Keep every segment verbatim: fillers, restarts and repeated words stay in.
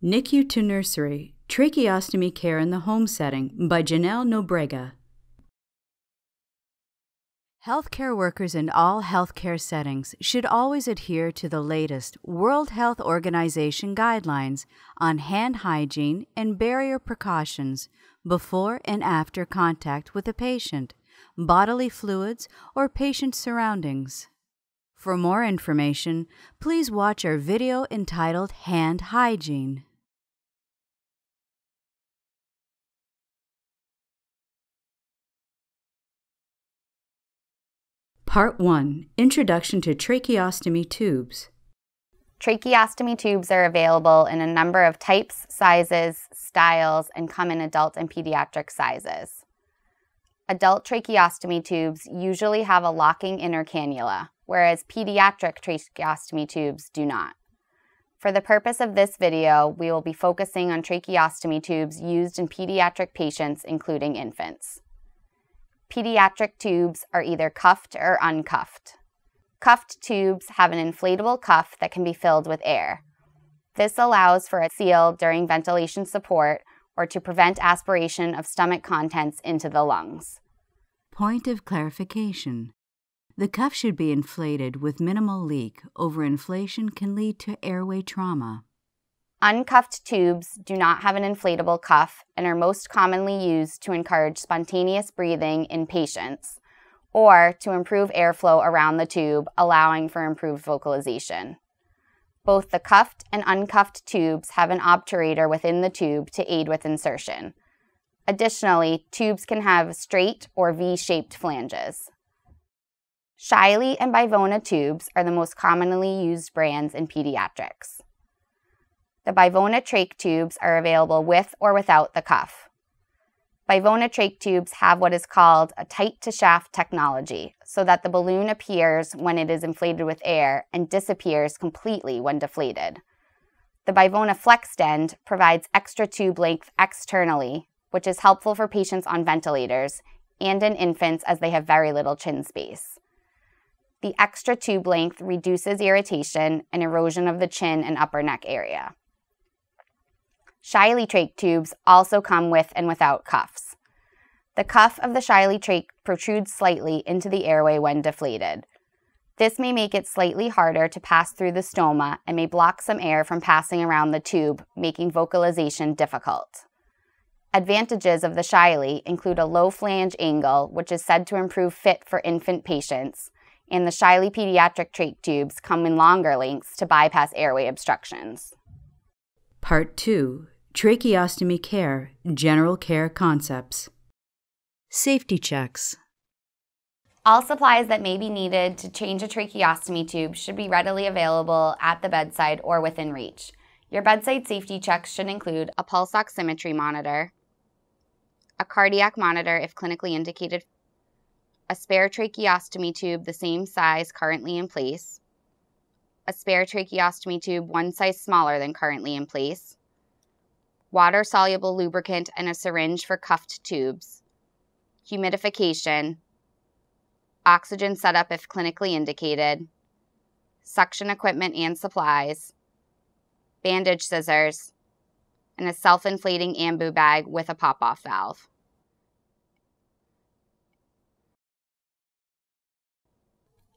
N I C U to Nursery, Tracheostomy Care in the Home Setting by Janelle Nobrega. Healthcare workers in all healthcare settings should always adhere to the latest World Health Organization guidelines on hand hygiene and barrier precautions before and after contact with a patient, bodily fluids, or patient surroundings. For more information, please watch our video entitled Hand Hygiene. Part one. Introduction to Tracheostomy Tubes. Tracheostomy tubes are available in a number of types, sizes, styles, and come in adult and pediatric sizes. Adult tracheostomy tubes usually have a locking inner cannula, whereas pediatric tracheostomy tubes do not. For the purpose of this video, we will be focusing on tracheostomy tubes used in pediatric patients, including infants. Pediatric tubes are either cuffed or uncuffed. Cuffed tubes have an inflatable cuff that can be filled with air. This allows for a seal during ventilation support or to prevent aspiration of stomach contents into the lungs. Point of clarification. The cuff should be inflated with minimal leak. Overinflation can lead to airway trauma. Uncuffed tubes do not have an inflatable cuff and are most commonly used to encourage spontaneous breathing in patients or to improve airflow around the tube, allowing for improved vocalization. Both the cuffed and uncuffed tubes have an obturator within the tube to aid with insertion. Additionally, tubes can have straight or V-shaped flanges. Shiley and Bivona tubes are the most commonly used brands in pediatrics. The Bivona trache tubes are available with or without the cuff. Bivona trache tubes have what is called a tight-to-shaft technology, so that the balloon appears when it is inflated with air and disappears completely when deflated. The Bivona FlexTend provides extra tube length externally, which is helpful for patients on ventilators and in infants as they have very little chin space. The extra tube length reduces irritation and erosion of the chin and upper neck area. Shiley trache tubes also come with and without cuffs. The cuff of the Shiley trache protrudes slightly into the airway when deflated. This may make it slightly harder to pass through the stoma and may block some air from passing around the tube, making vocalization difficult. Advantages of the Shiley include a low flange angle, which is said to improve fit for infant patients, and the Shiley pediatric trache tubes come in longer lengths to bypass airway obstructions. Part two. Tracheostomy Care, General Care Concepts. Safety Checks. All supplies that may be needed to change a tracheostomy tube should be readily available at the bedside or within reach. Your bedside safety checks should include a pulse oximetry monitor, a cardiac monitor if clinically indicated, a spare tracheostomy tube the same size currently in place, a spare tracheostomy tube one size smaller than currently in place, water-soluble lubricant and a syringe for cuffed tubes, humidification, oxygen setup if clinically indicated, suction equipment and supplies, bandage scissors, and a self-inflating ambu bag with a pop-off valve.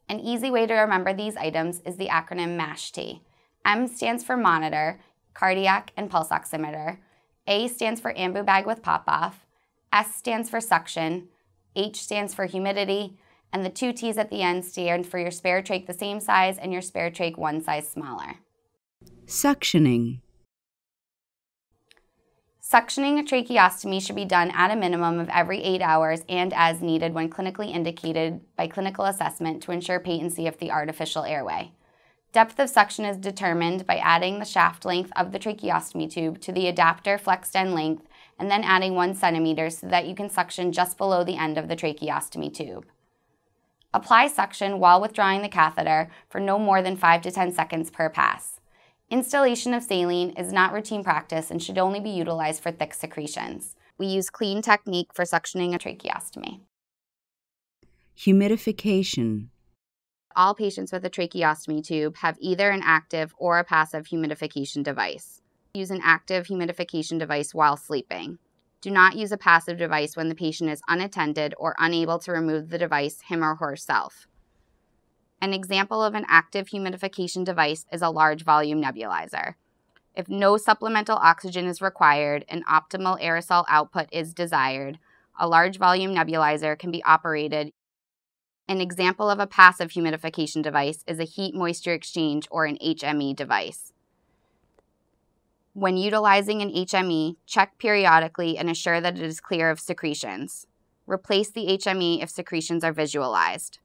An easy way to remember these items is the acronym MASH-T. M stands for monitor, cardiac, and pulse oximeter. A stands for ambu bag with pop-off. S stands for suction. H stands for humidity. And the two T's at the end stand for your spare trach the same size and your spare trach one size smaller. Suctioning. Suctioning a tracheostomy should be done at a minimum of every eight hours and as needed when clinically indicated by clinical assessment to ensure patency of the artificial airway. Depth of suction is determined by adding the shaft length of the tracheostomy tube to the adapter FlexTend length and then adding one centimeter so that you can suction just below the end of the tracheostomy tube. Apply suction while withdrawing the catheter for no more than five to ten seconds per pass. Installation of saline is not routine practice and should only be utilized for thick secretions. We use clean technique for suctioning a tracheostomy. Humidification. All patients with a tracheostomy tube have either an active or a passive humidification device. Use an active humidification device while sleeping. Do not use a passive device when the patient is unattended or unable to remove the device him or herself. An example of an active humidification device is a large volume nebulizer. If no supplemental oxygen is required and optimal aerosol output is desired, a large volume nebulizer can be operated. An example of a passive humidification device is a heat moisture exchange or an H M E device. When utilizing an H M E, check periodically and assure that it is clear of secretions. Replace the H M E if secretions are visualized.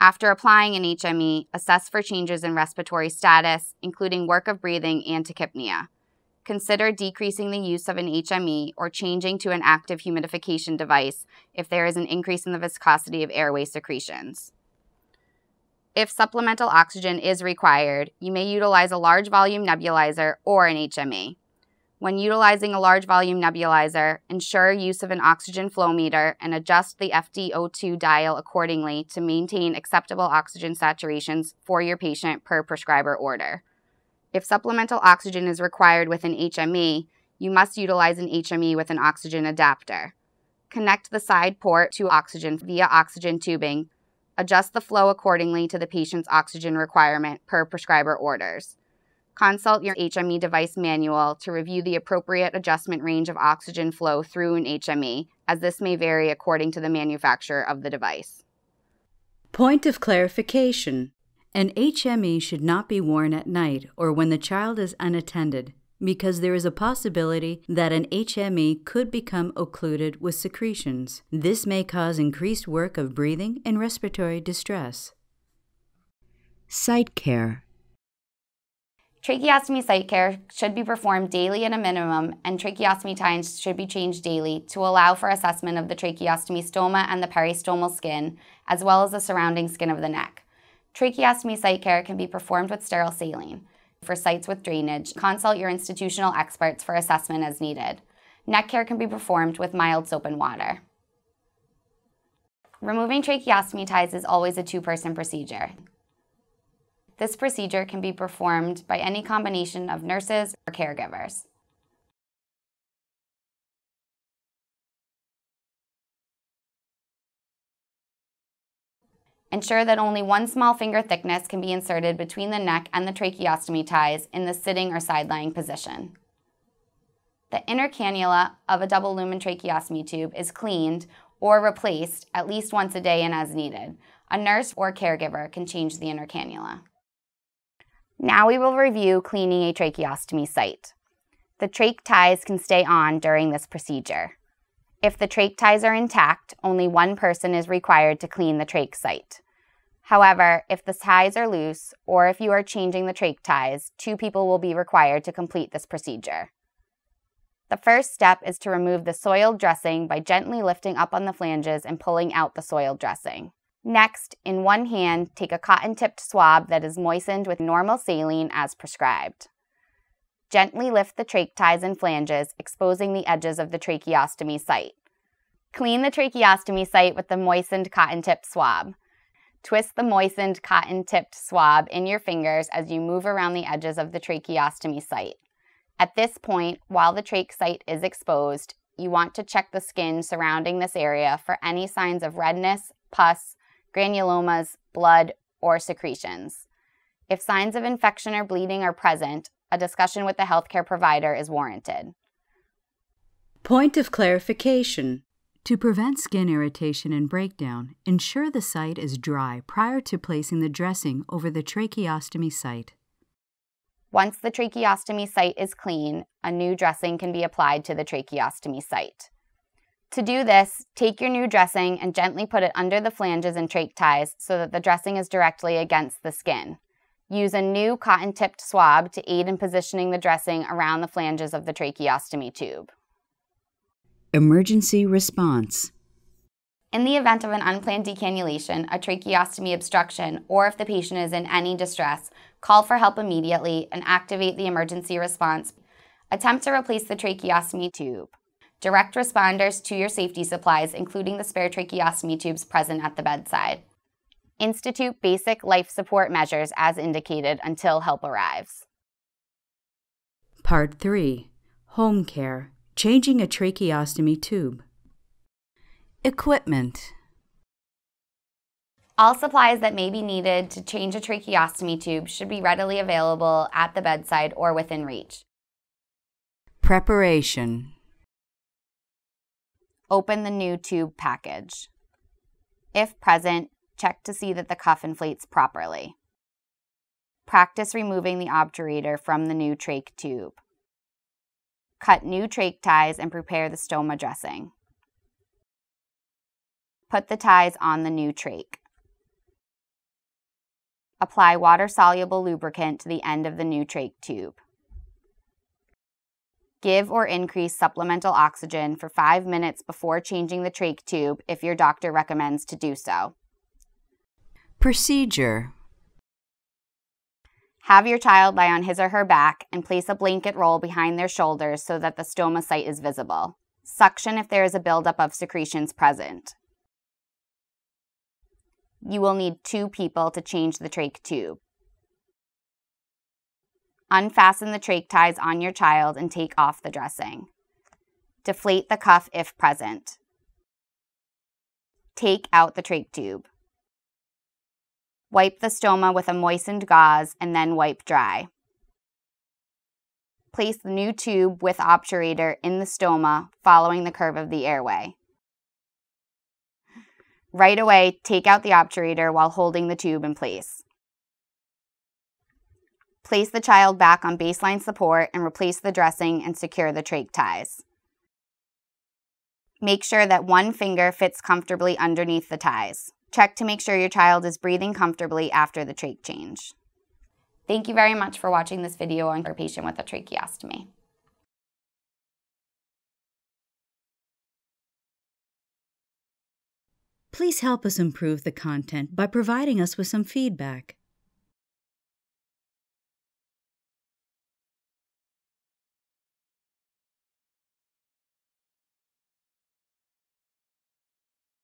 After applying an H M E, assess for changes in respiratory status, including work of breathing and tachypnea. Consider decreasing the use of an H M E or changing to an active humidification device if there is an increase in the viscosity of airway secretions. If supplemental oxygen is required, you may utilize a large volume nebulizer or an H M E. When utilizing a large volume nebulizer, ensure use of an oxygen flow meter and adjust the F D O two dial accordingly to maintain acceptable oxygen saturations for your patient per prescriber order. If supplemental oxygen is required with an H M E, you must utilize an H M E with an oxygen adapter. Connect the side port to oxygen via oxygen tubing. Adjust the flow accordingly to the patient's oxygen requirement per prescriber orders. Consult your H M E device manual to review the appropriate adjustment range of oxygen flow through an H M E, as this may vary according to the manufacturer of the device. Point of clarification. An H M E should not be worn at night or when the child is unattended, because there is a possibility that an H M E could become occluded with secretions. This may cause increased work of breathing and respiratory distress. Site care. Tracheostomy site care should be performed daily at a minimum, and tracheostomy times should be changed daily to allow for assessment of the tracheostomy stoma and the peristomal skin, as well as the surrounding skin of the neck. Tracheostomy site care can be performed with sterile saline. For sites with drainage, consult your institutional experts for assessment as needed. Neck care can be performed with mild soap and water. Removing tracheostomy ties is always a two-person procedure. This procedure can be performed by any combination of nurses or caregivers. Ensure that only one small finger thickness can be inserted between the neck and the tracheostomy ties in the sitting or side-lying position. The inner cannula of a double lumen tracheostomy tube is cleaned or replaced at least once a day and as needed. A nurse or caregiver can change the inner cannula. Now we will review cleaning a tracheostomy site. The trach ties can stay on during this procedure. If the trach ties are intact, only one person is required to clean the trach site. However, if the ties are loose or if you are changing the trach ties, two people will be required to complete this procedure. The first step is to remove the soiled dressing by gently lifting up on the flanges and pulling out the soiled dressing. Next, in one hand, take a cotton-tipped swab that is moistened with normal saline as prescribed. Gently lift the trach ties and flanges, exposing the edges of the tracheostomy site. Clean the tracheostomy site with the moistened cotton-tipped swab. Twist the moistened cotton-tipped swab in your fingers as you move around the edges of the tracheostomy site. At this point, while the trach site is exposed, you want to check the skin surrounding this area for any signs of redness, pus, granulomas, blood, or secretions. If signs of infection or bleeding are present, a discussion with the healthcare provider is warranted. Point of clarification. To prevent skin irritation and breakdown, ensure the site is dry prior to placing the dressing over the tracheostomy site. Once the tracheostomy site is clean, a new dressing can be applied to the tracheostomy site. To do this, take your new dressing and gently put it under the flanges and trach ties so that the dressing is directly against the skin. Use a new cotton-tipped swab to aid in positioning the dressing around the flanges of the tracheostomy tube. Emergency response. In the event of an unplanned decannulation, a tracheostomy obstruction, or if the patient is in any distress, call for help immediately and activate the emergency response. Attempt to replace the tracheostomy tube. Direct responders to your safety supplies, including the spare tracheostomy tubes present at the bedside. Institute basic life support measures as indicated until help arrives. Part three. Home Care. Changing a Tracheostomy Tube. Equipment. All supplies that may be needed to change a tracheostomy tube should be readily available at the bedside or within reach. Preparation. Open the new tube package. If present, check to see that the cuff inflates properly. Practice removing the obturator from the new trach tube. Cut new trach ties and prepare the stoma dressing. Put the ties on the new trach. Apply water-soluble lubricant to the end of the new trach tube. Give or increase supplemental oxygen for five minutes before changing the trach tube if your doctor recommends to do so. Procedure. Have your child lie on his or her back and place a blanket roll behind their shoulders so that the stoma site is visible. Suction if there is a buildup of secretions present. You will need two people to change the trach tube. Unfasten the trach ties on your child and take off the dressing. Deflate the cuff if present. Take out the trach tube. Wipe the stoma with a moistened gauze and then wipe dry. Place the new tube with obturator in the stoma following the curve of the airway. Right away, take out the obturator while holding the tube in place. Place the child back on baseline support and replace the dressing and secure the trach ties. Make sure that one finger fits comfortably underneath the ties. Check to make sure your child is breathing comfortably after the trach change. Thank you very much for watching this video on your patient with a tracheostomy. Please help us improve the content by providing us with some feedback.